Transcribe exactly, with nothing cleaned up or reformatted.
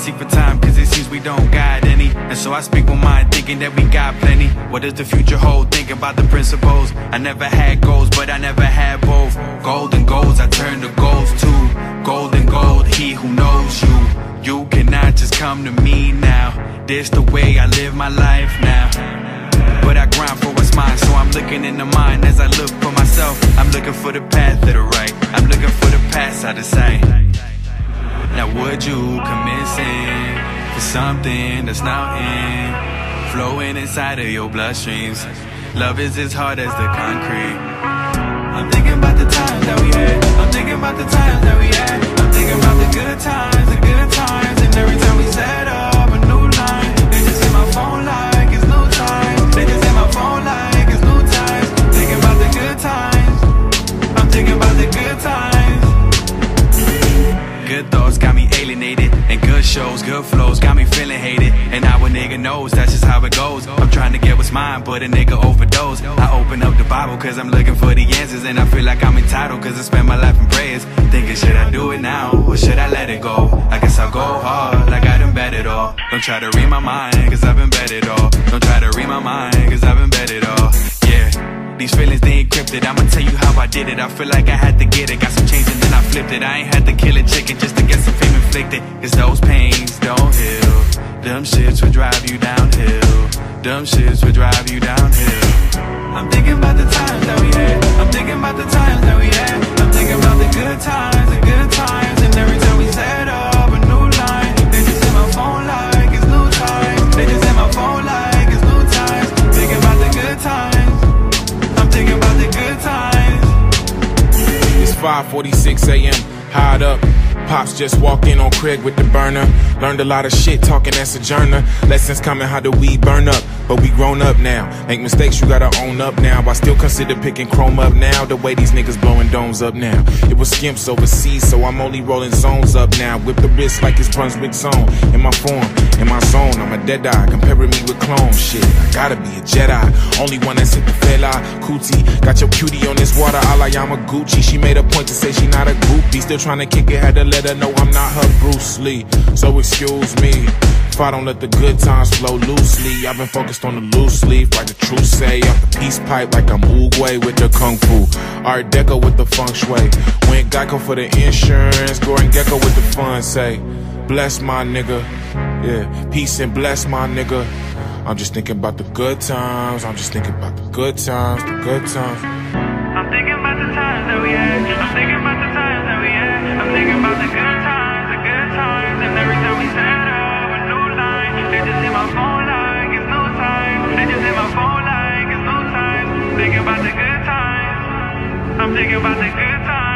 seek for time, cause it seems we don't got any. And so I speak with mine, thinking that we got plenty. What does the future hold? Thinking about the principles. I never had goals, but I never had both. Golden goals, I turn to goals too. Golden gold, he who knows you. You cannot just come to me now. This the way I live my life now. But I grind for what's mine, so I'm looking in the mind as I look for myself. I'm looking for the path to the right, I'm looking for the past out of sight. Now would you commit sin for something that's now in, flowing inside of your bloodstreams? Love is as hard as the concrete. I'm thinking about the times that we had, I'm thinking about the times that we had, I'm thinking about the good times, the good times. And every time we set up a new line, they just hit my phone line. Good thoughts got me alienated, and good shows, good flows got me feeling hated. And now a nigga knows that's just how it goes. I'm trying to get what's mine, but a nigga overdosed. I open up the Bible cause I'm looking for the answers, and I feel like I'm entitled cause I spend my life in prayers. Thinking, should I do it now or should I let it go? I guess I'll go hard like I done bet it all. Don't try to read my mind cause I've been bet it all. Don't try to read my mind cause I've been bet it all. Yeah. These feelings, they encrypted, I'ma tell you how I did it. I feel like I had to get it, got some change and then I flipped it. I ain't had to kill a chicken just to get some fame inflicted. Cause those pains don't heal. Dumb shits will drive you downhill. Dumb shits will drive you downhill. I'm thinking about the times that we had, I'm thinking about the times that we had, I'm thinking about the good times, the good times. And every time we set up a new line, they just hit my phone like it's new times. They just hit my phone like it's new times. Thinking about the good times, thinking about the good times. It's five forty-six A M, hide up. Pops just walked in on Craig with the burner. Learned a lot of shit talking as a journer. Lessons coming how the weed burn up, but we grown up now. Make mistakes, you gotta own up now. I still consider picking chrome up now. The way these niggas blowing domes up now. It was skimps overseas, so I'm only rolling zones up now. Whip the wrist like it's Brunswick zone. In my form, in my zone, I'm a dead eye. Comparing me with clones, shit, I gotta be a Jedi. Only one that's hit the fella. Cootie, got your cutie on this water. I like I'm a Gucci. She made a point to say she not a groupie. Still trying to kick it, had to let her know I'm not her Bruce Lee. So excuse me if I don't let the good times flow loosely. I've been focused on the loose leaf, like the truth say. Off the peace pipe, like I'm Uguay with the Kung Fu. Art Deco with the feng shui. Went Geico for the insurance. Gordon Gecko with the fun say. Bless my nigga. Yeah, peace and bless my nigga. I'm just thinking about the good times. I'm just thinking about the good times, the good times. I'm thinking about the times that we had. I'm thinking about the times that we had. I'm thinking about the good times, the good times. And every time we set up a new line, they just hit my phone like it's no time. They just hit my phone like it's no time. Thinking about the good times. I'm thinking about the good times.